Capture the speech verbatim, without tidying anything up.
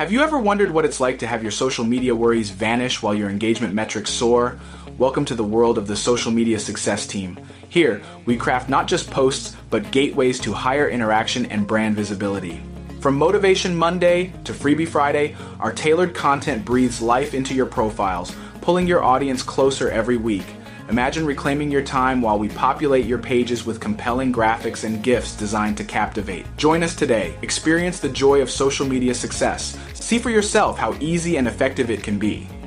Have you ever wondered what it's like to have your social media worries vanish while your engagement metrics soar? Welcome to the world of the Social Media Success Team. Here, we craft not just posts, but gateways to higher interaction and brand visibility. From Motivation Monday to Freebie Friday, our tailored content breathes life into your profiles, pulling your audience closer every week. Imagine reclaiming your time while we populate your pages with compelling graphics and GIFs designed to captivate. Join us today. Experience the joy of social media success. See for yourself how easy and effective it can be.